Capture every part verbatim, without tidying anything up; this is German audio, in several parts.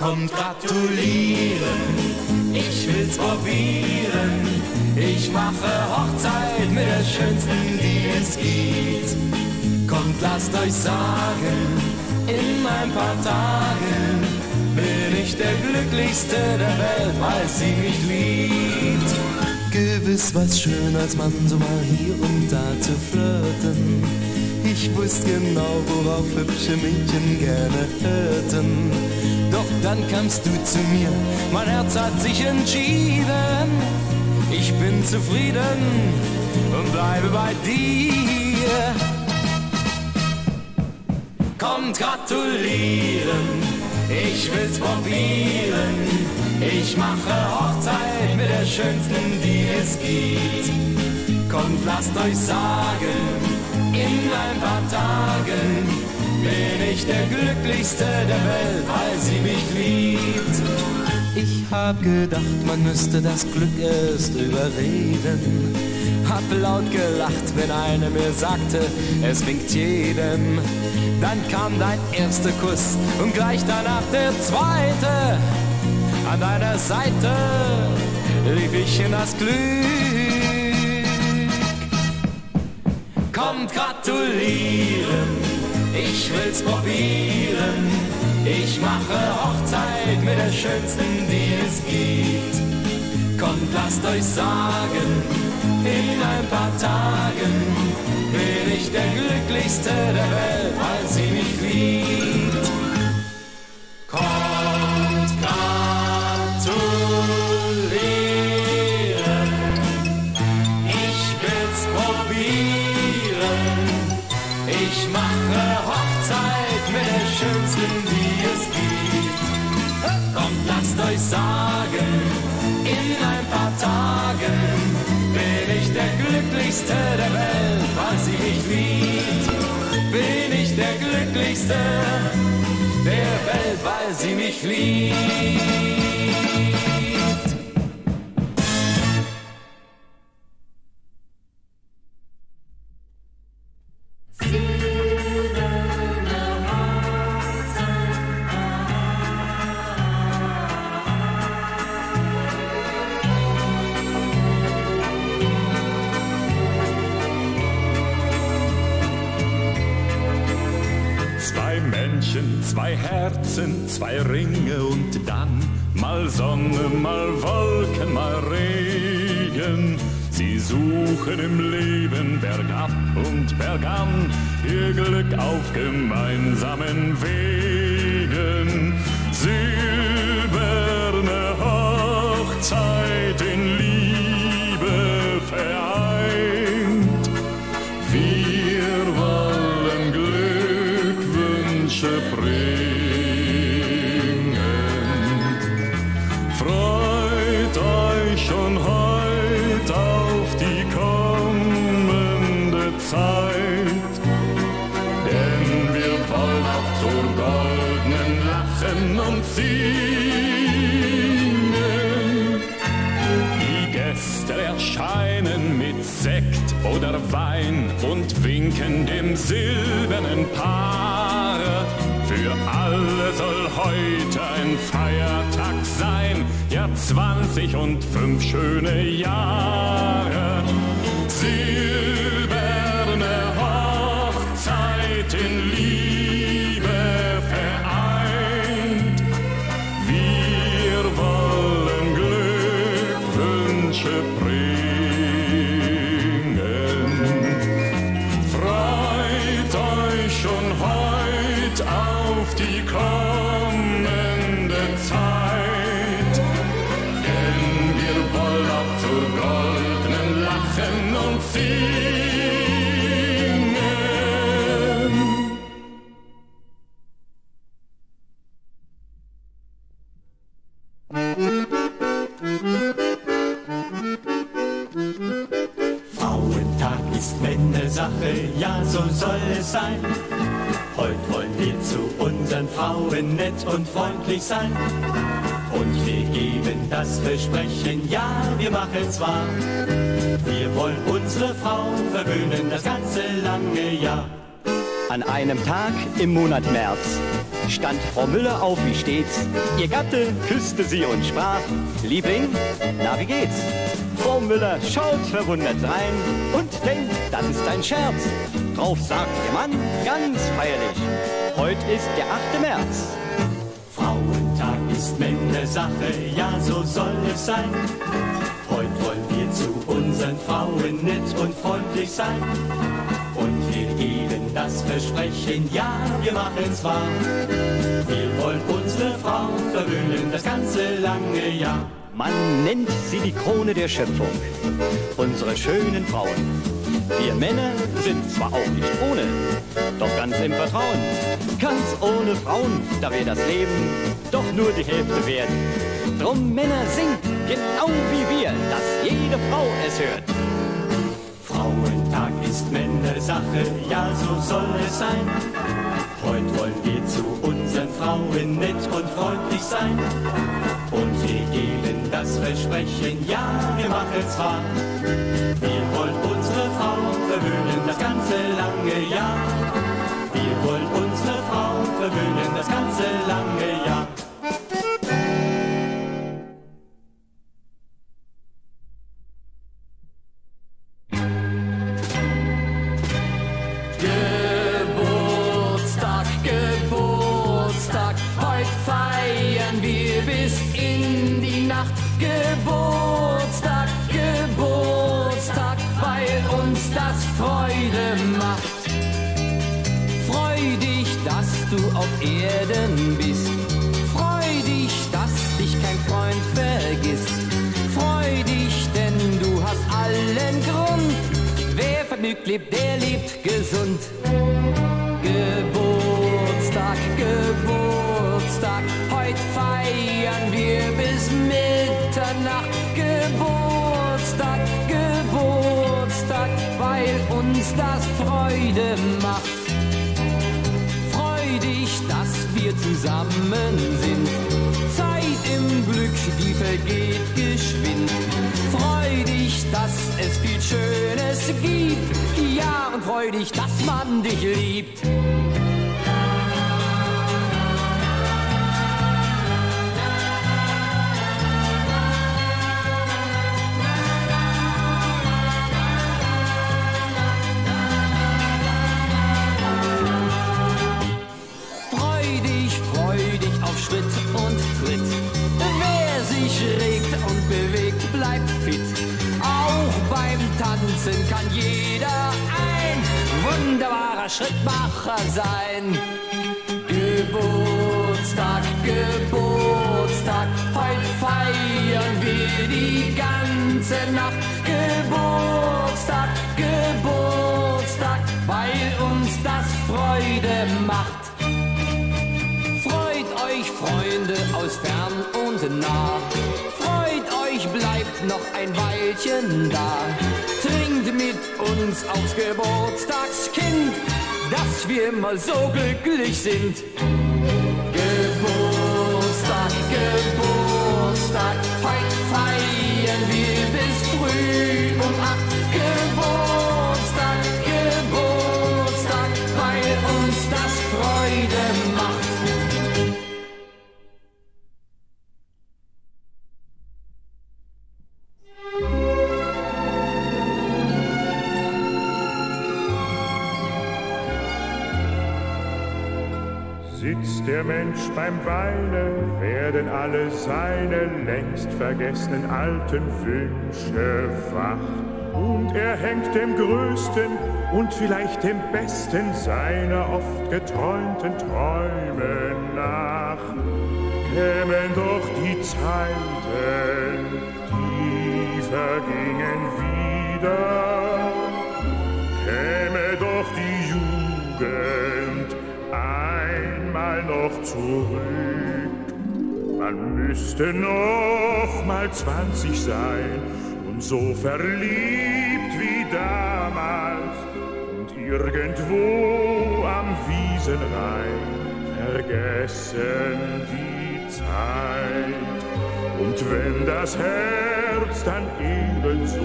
Kommt gratulieren, ich will's probieren. Ich mache Hochzeit mit der schönsten, die es gibt. Kommt, lasst euch sagen, in ein paar Tagen bin ich der glücklichste der Welt, weil sie mich liebt. Gewiss war's schön, als man so mal hier und da zu flirten. Ich wusste genau, worauf hübsche Mädchen gerne hörten. Doch dann kamst du zu mir, mein Herz hat sich entschieden. Ich bin zufrieden und bleibe bei dir. Kommt gratulieren, ich will's probieren. Ich mache Hochzeit mit der schönsten, die es gibt. Kommt, lasst euch sagen, in ein paar Tagen bin ich der glücklichste der Welt, weil sie mich liebt. Ich hab gedacht, man müsste das Glück erst überreden. Hab laut gelacht, wenn einer mir sagte, es winkt jedem. Dann kam dein erster Kuss und gleich danach der zweite. An deiner Seite lief ich in das Glück. Kommt gratulieren, ich will's probieren. Ich mache Hochzeit mit der schönsten, die es gibt. Kommt, lasst euch sagen, in ein paar Tagen bin ich der glücklichste der Welt, weil sie mich liebt. Kommt gratulieren, ich will's probieren. Ich mache Hochzeit mit der schönsten, die es gibt. Kommt, lasst euch sagen, in ein paar Tagen bin ich der glücklichste der Welt, weil sie mich liebt. Bin ich der glücklichste der Welt, weil sie mich liebt. Zwei Herzen, zwei Ringe und dann mal Sonne, mal Wolken, mal Regen. Sie suchen im Leben bergab und bergan ihr Glück auf gemeinsamen Wegen. Silberne Hochzeit in Liebe vereint. Wir wollen Glückwünsche bringen. Erscheinen mit Sekt oder Wein und winken dem silbernen Paar. Für alle soll heute ein Feiertag sein, ja zwanzig und fünf schöne Jahre. Silberne Hochzeit in Liebe vereint. Wir wollen Glückwünsche bringen. Die kommende Zeit, denn wir wollen auch zur goldenen Lachen und singen. Frauentag ist Männersache, ja so soll es sein. Heute wollen wir zu unseren Frauen nett und freundlich sein. Und wir geben das Versprechen, ja, wir machen's wahr. Wir wollen unsere Frauen verwöhnen das ganze lange Jahr. An einem Tag im Monat März stand Frau Müller auf wie stets. Ihr Gatte küsste sie und sprach: Liebling, na wie geht's? Frau Müller schaut verwundert rein und denkt, das ist ein Scherz. Drauf sagt der Mann ganz feierlich: Heute ist der achte März. Frauentag ist Männersache, ja so soll es sein. Heute wollen wir zu unseren Frauen nett und freundlich sein. Und wir geben das Versprechen, ja, wir machen's wahr. Wir wollen unsere Frauen verwöhnen das ganze lange Jahr. Man nennt sie die Krone der Schöpfung, unsere schönen Frauen. Wir Männer sind zwar auch nicht ohne, doch ganz im Vertrauen. Ganz ohne Frauen, da wär das Leben doch nur die Hälfte wert. Drum Männer singt, genau wie wir, dass jede Frau es hört. Frauentag ist Männersache, ja so soll es sein. Heute wollen wir zu unseren Frauen nett und freundlich sein. Und wir geben das Versprechen, ja, wir machen's wahr. Wir wollen unsere Frauen verwöhnen das ganze lange Jahr. Wir wollen unsere Frauen verwöhnen das ganze lange Jahr. Geburtstag, Geburtstag, weil uns das Freude macht. Freu dich, dass du auf Erden bist. Freu dich, dass dich kein Freund vergisst. Freu dich, denn du hast allen Grund. Wer vergnügt lebt, der lebt gesund. Geburtstag, Geburtstag, heute feiern wir bis Mitternacht. Geburtstag, Geburtstag, weil uns das Freude macht. Freu dich, dass wir zusammen sind. Zeit im Glück, die vergeht geschwind. Freu dich, dass es viel Schönes gibt. Ja, und freu dich, dass man dich liebt. Kann jeder ein wunderbarer Schrittmacher sein. Geburtstag, Geburtstag, heute feiern wir die ganze Nacht. Geburtstag, Geburtstag, weil uns das Freude macht. Freut euch, Freunde aus fern und nah. Freut euch, bleibt noch ein Weilchen da. Trinkt mit uns aufs Geburtstagskind, dass wir immer so glücklich sind. Geburtstag, Geburtstag, heute feiern wir bis früh um acht. Geburtstag, Geburtstag, weil uns das Freude macht. Sitzt der Mensch beim Weine, werden alle seine längst vergessenen alten Wünsche wach. Und er hängt dem größten und vielleicht dem besten seiner oft geträumten Träume nach. Kämen doch die Zeiten, die vergingen wieder. Käme doch die Jugend einmal noch zurück. Man müsste noch mal zwanzig sein und so verliebt wie damals. Und irgendwo am Wiesenrhein vergessen die Zeit. Und wenn das Herz dann ebenso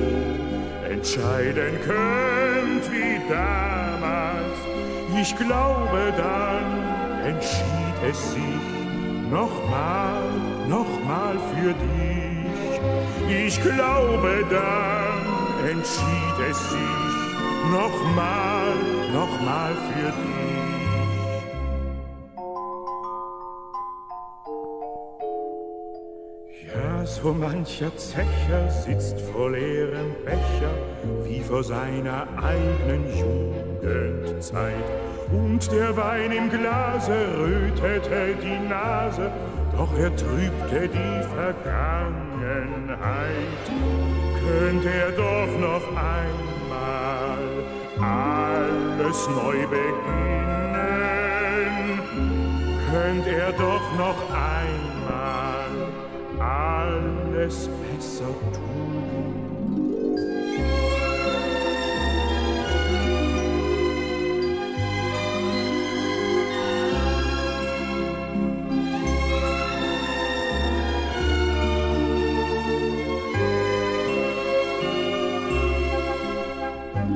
entscheiden könnt wie damals, Ich glaube, dann entschied es sich nochmal, nochmal für dich. Ich glaube, dann entschied es sich nochmal, nochmal für dich. So mancher Zecher sitzt vor leerem Becher, wie vor seiner eigenen Jugendzeit. Und der Wein im Glase rötete die Nase, doch er trübte die Vergangenheit. Könnte er doch noch einmal alles neu beginnen, könnte er doch noch einmal alles besser tun.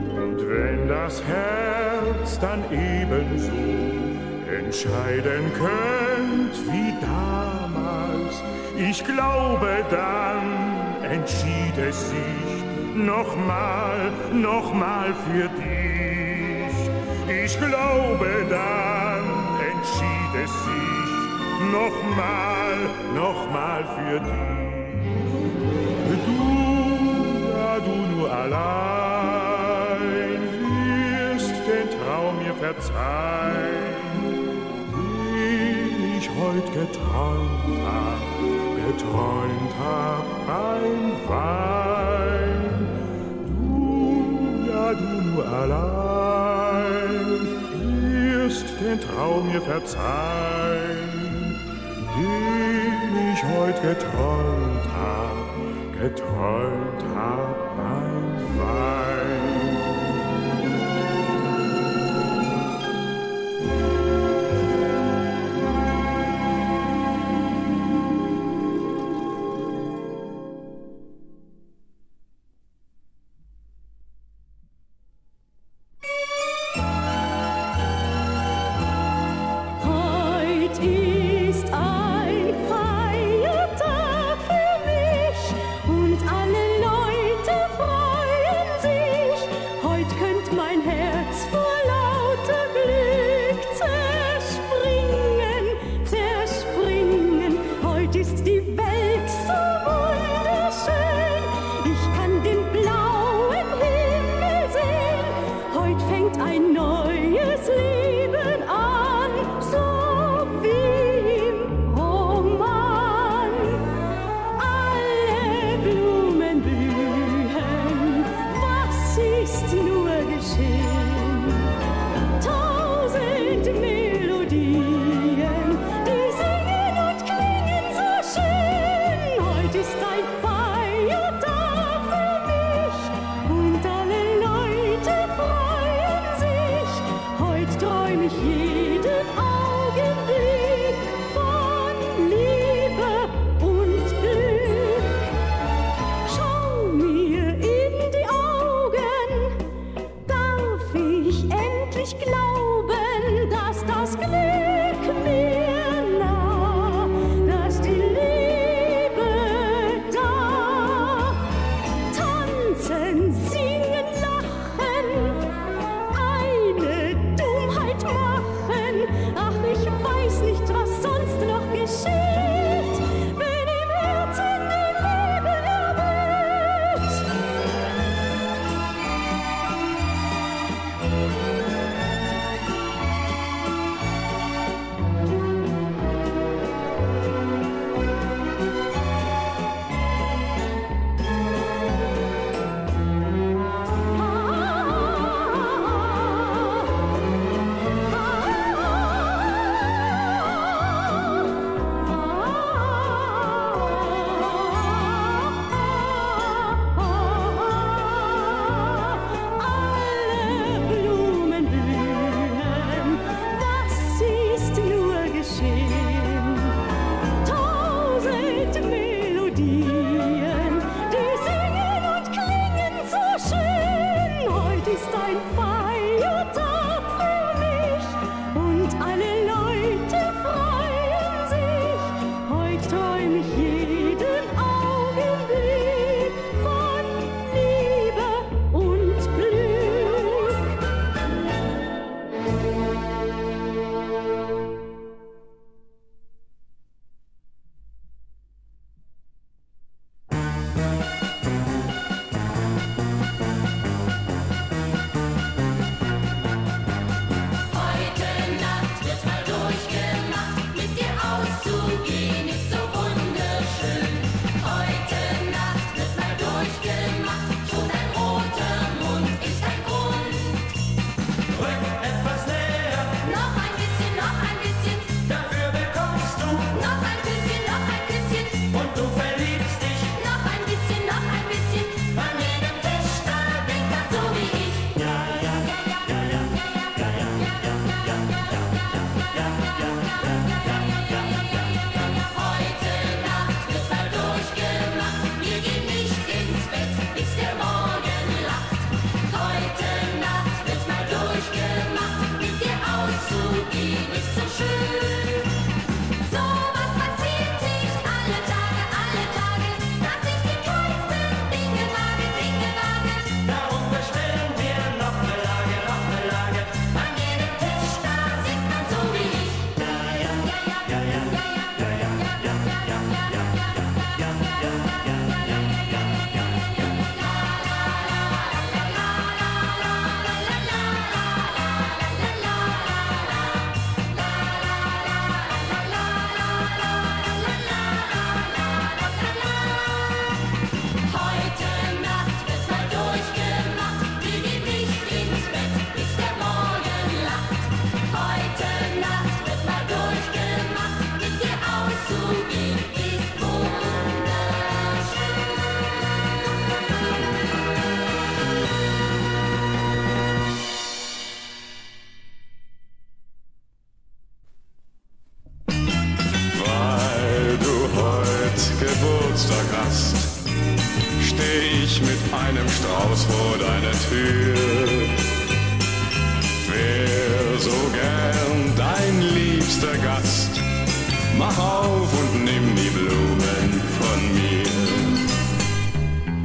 Und wenn das Herz dann ebenso entscheiden könnt wie damals, ich glaube, dann entschied es sich nochmal, nochmal für dich. Ich glaube, dann entschied es sich nochmal, nochmal für dich. Du, da du nur allein wirst den Traum mir verzeihen, den ich heut geträumt hab. Geträumt hab beim Wein, du, ja du nur allein, wirst den Traum mir verzeihen, den ich heut geträumt hab, geträumt hab beim Wein. Tag für mich und alle Leute freuen sich. Monstergast steh ich mit einem Strauß vor deiner Tür. Wär so gern dein liebster Gast, mach auf und nimm die Blumen von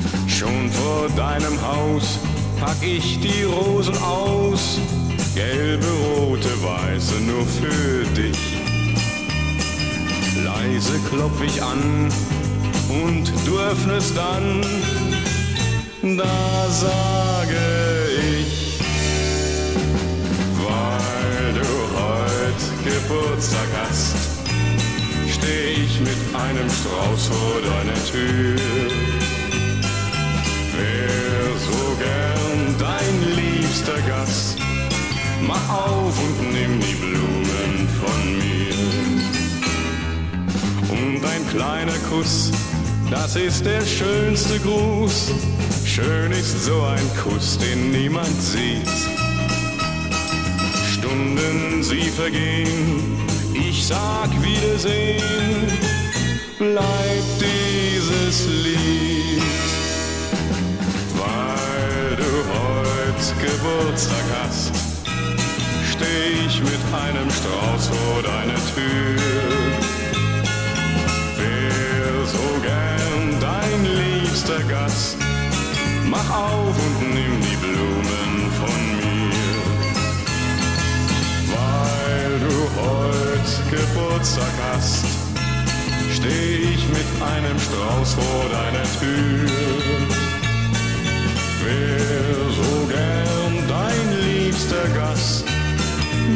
mir. Schon vor deinem Haus pack ich die Rosen aus, gelbe, rote, weiße, nur für dich. Leise klopf ich an und du öffnest dann, da sage ich, weil du heut Geburtstag hast, steh ich mit einem Strauß vor deiner Tür. Wär so gern dein liebster Gast, mach auf und nimm die Blumen von mir. Und ein kleiner Kuss, das ist der schönste Gruß. Schön ist so ein Kuss, den niemand sieht. Stunden, sie vergehen, ich sag Wiedersehen, bleibt dieses Lied. Weil du heut Geburtstag hast, steh ich mit einem Strauß vor deiner Tür. So gern dein liebster Gast, mach auf und nimm die Blumen von mir. Weil du heut Geburtstag hast, steh ich mit einem Strauß vor deiner Tür. Wär so gern dein liebster Gast,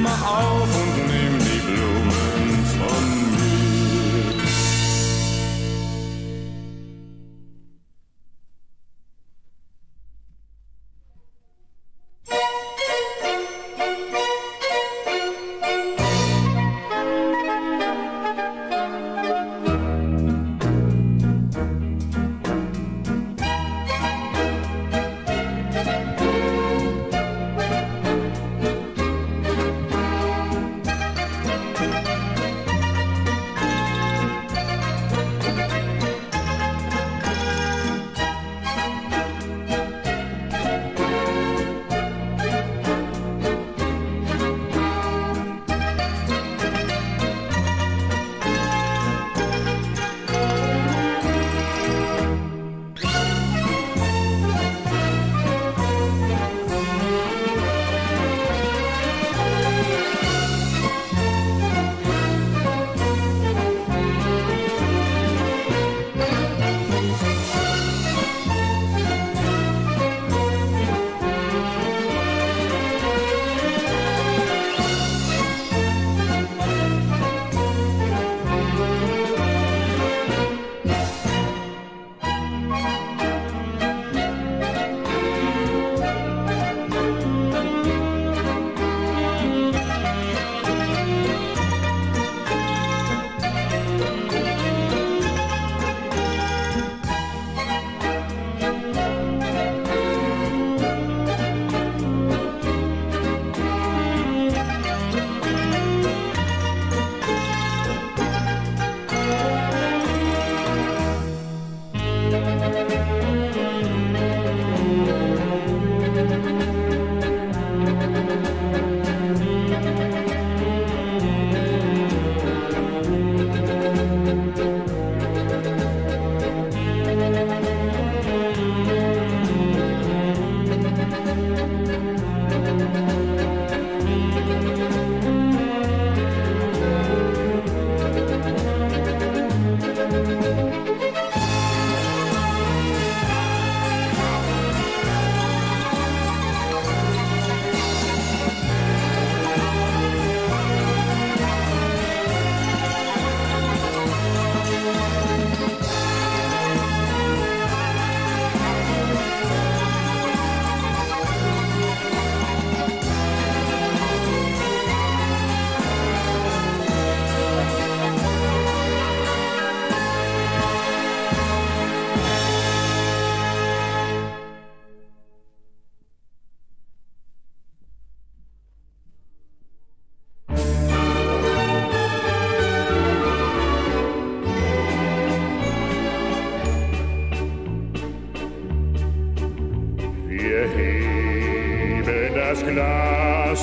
mach auf und nimm die Blumen von mir.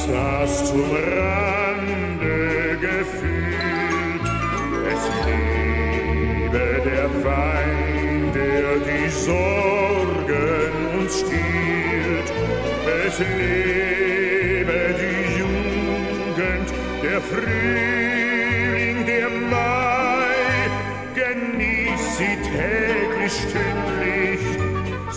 das zum Rande gefühlt. Es lebe der Wein, der die Sorgen uns stiehlt. Es lebe die Jugend, der Frühling, der Mai. Genieß sie täglich, stündlich,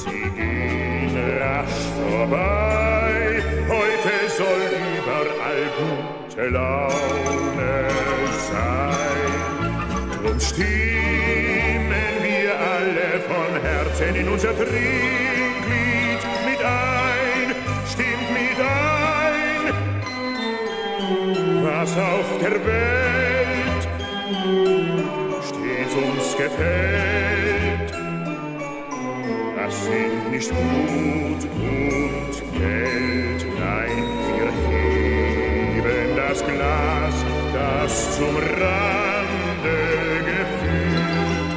sie gehen rasch vorbei. Heute soll überall gute Laune sein. Drum stimmen wir alle von Herzen in unser Trinklied mit ein. Stimmt mit ein, was auf der Welt stets uns gefällt. Das sind nicht Mut und Geld, nein, wir heben das Glas, das zum Rande gefühlt.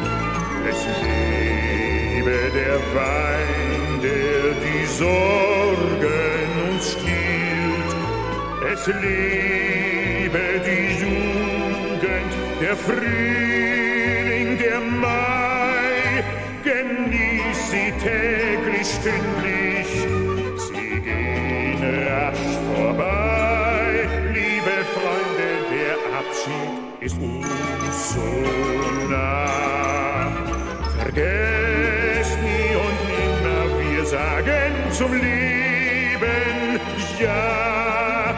Es lebe der Wein, der die Sorgen uns stiehlt. Es lebe die Jugend, der Frühling, der Mai. Genieß sie täglich, stündlich, sie gehen rasch vorbei. Liebe Freunde, der Abschied ist uns so nah. Vergesst nie und nimmer, wir sagen zum Leben ja.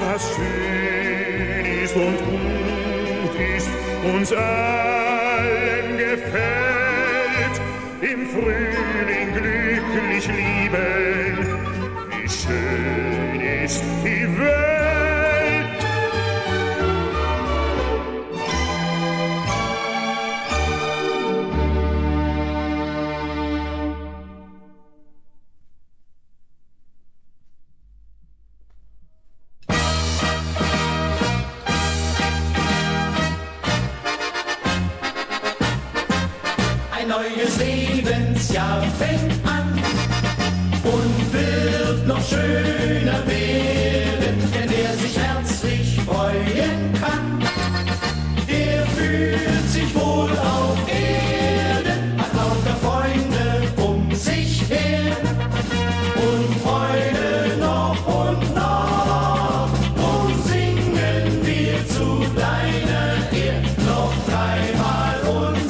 Was schön ist und gut ist, uns allen gefällt. Im Frühling glücklich lieben, wie schön ist die Welt. Ein neues Leben. Lebensjahr fängt an und wird noch schöner werden, denn wer sich herzlich freuen kann, der fühlt sich wohl auf Erden, hat lauter Freunde um sich her und Freude noch und noch, und singen wir zu deiner Ehr noch dreimal uns.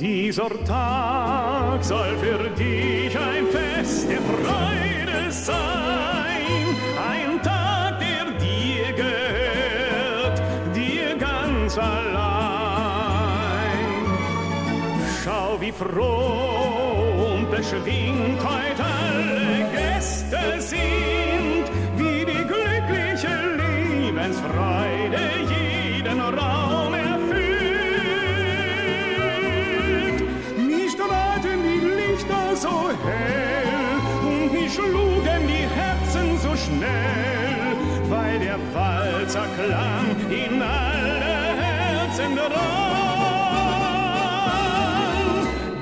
Dieser Tag soll für dich ein Fest der Freude sein, ein Tag, der dir gehört, dir ganz allein. Schau, wie froh und beschwingt heute alle Gäste sind, wie die glückliche Lebensfreude jeden Raum so hell und nicht schlugen die Herzen so schnell, weil der Walzer klang in alle Herzen drang.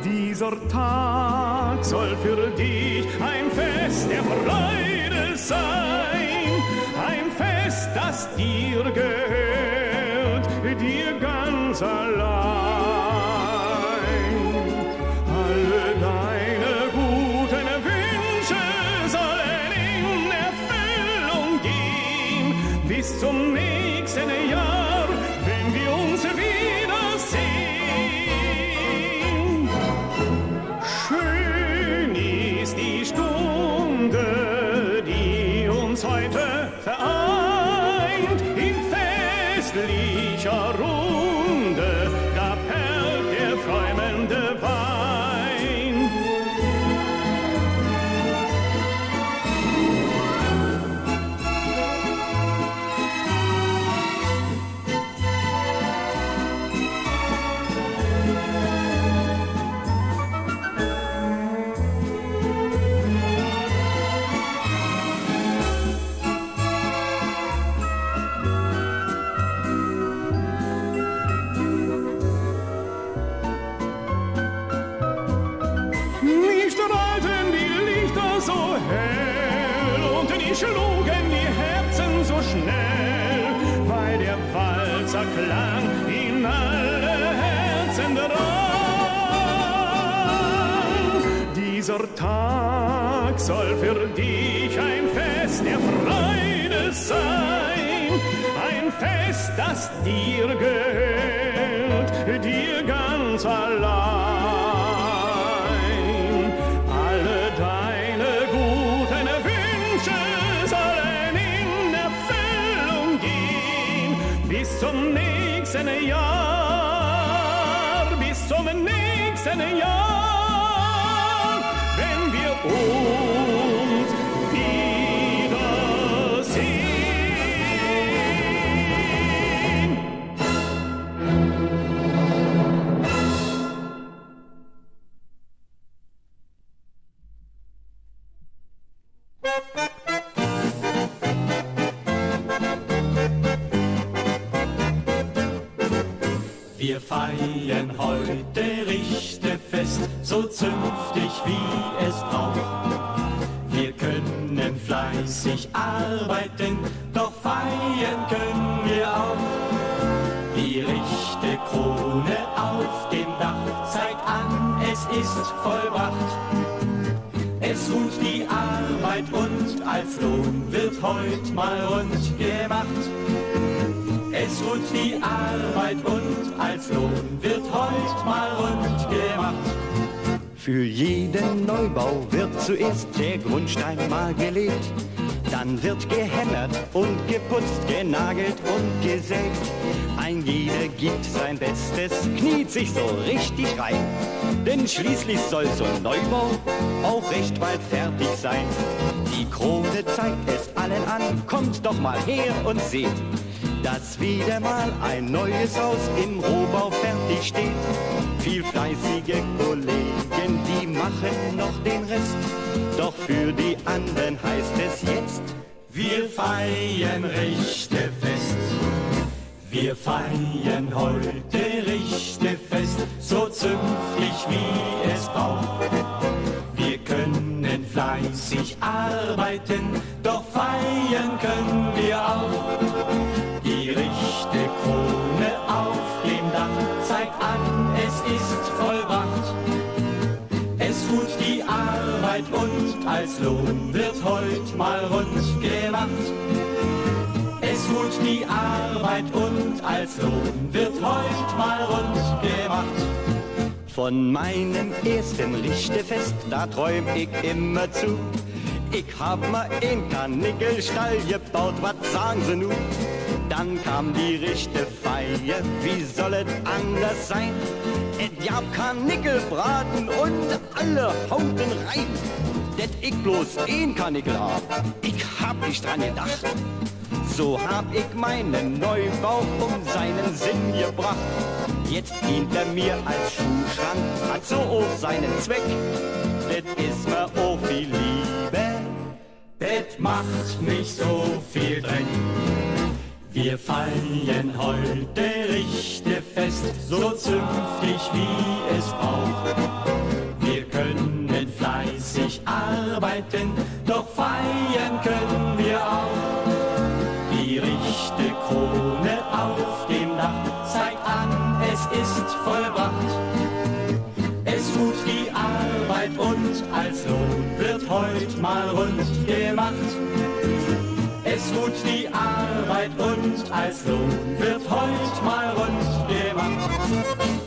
Dieser Tag soll für dich ein Fest der Freude sein, ein Fest, das dir gehört, dir ganz allein. Alle deine bis zum nächsten Jahr, wenn wir uns wiedersehen. Schön ist die Stunde, die uns heute vereint. In festlicher Runde, da perlt der träumende Wein. Schlugen die Herzen so schnell, weil der Walzer klang in alle Herzen drang. Dieser Tag soll für dich ein Fest der Freude sein, ein Fest, das dir gehört, dir ganz allein. Alle deine guten Wünsche sollen in Erfüllung gehen, bis zum nächsten Jahr, bis zum nächsten Jahr, wenn wir uns wiedersehen. Wir feiern heute Richtefest, so zünftig wie es braucht. Wir können fleißig arbeiten, doch feiern können wir auch. Die rechte Krone auf dem Dach zeigt an, es ist vollbracht. Es ruht die Arbeit und als Lohn wird heut mal rund gemacht. Es ruht die Arbeit und als Lohn wird heut mal rund gemacht. Für jeden Neubau wird zuerst der Grundstein mal gelegt. Dann wird gehämmert und geputzt, genagelt und gesägt. Ein jeder gibt sein Bestes, kniet sich so richtig rein. Denn schließlich soll so ein Neubau auch recht bald fertig sein. Die Krone zeigt es allen an, kommt doch mal her und seht, dass wieder mal ein neues Haus im Rohbau fertig steht. Viel fleißige Kollegen, die machen noch den Rest. Doch für die anderen heißt es jetzt: Wir feiern Richtefest. Wir feiern heute Richtefest, so zünftig wie es braucht. Wir können fleißig arbeiten, doch feiern können wir auch. Die rechte Krone auf dem Dach zeigt an, es ist vollbracht. Es ruht die Arbeit und als Lohn wird heut mal rund gemacht. Es ruht die Arbeit und als Lohn wird heut mal rund gemacht. Von meinem ersten Lichtefest, da träum ich immer zu. Ich hab mal einen Karnickelstall gebaut, was sagen sie nun? Dann kam die rechte Feier, wie soll es anders sein? Et gab Karnickelbraten und alle hauten rein. Det ich bloß einen Karnickel hab, ich hab nicht dran gedacht. So hab ich meinen Neubau um seinen Sinn gebracht. Jetzt dient er mir als Schuhschrank, hat so auch seinen Zweck. Det ist mir auch viel Liebe, det macht nicht so viel Dreck. Wir feiern heute richtig fest, so zünftig wie es braucht. Wir können fleißig arbeiten, doch feiern können wir auch. Die rechte Krone auf dem Dach zeigt an, es ist vollbracht. Es tut die Arbeit und als Lohn wird heut mal rund gemacht. Es tut die Arbeit und als Lohn wird heut mal rund gemacht.